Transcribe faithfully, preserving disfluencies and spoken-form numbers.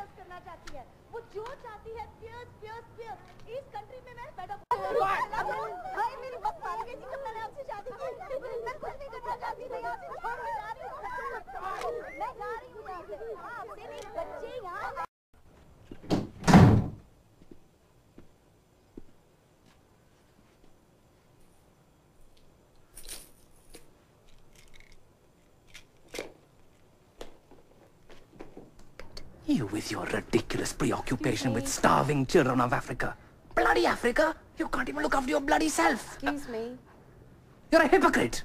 Piers करना चाहती है, वो जो चाहती है पियर्स पियर्स पियर्स। इस कंट्री में मैं पैदा भाई मेरी बात मान गई कि मैंने आपसे शादी की, मैं कुछ नहीं करना चाहती थी, आपसे छोड़ के जा रही हूं, मैं जा रही हूं यहां से। आपसे नहीं बच्चे यहां You with your ridiculous preoccupation with starving children of Africa. Bloody Africa! You can't even look after your bloody self. Excuse me. You're a hypocrite.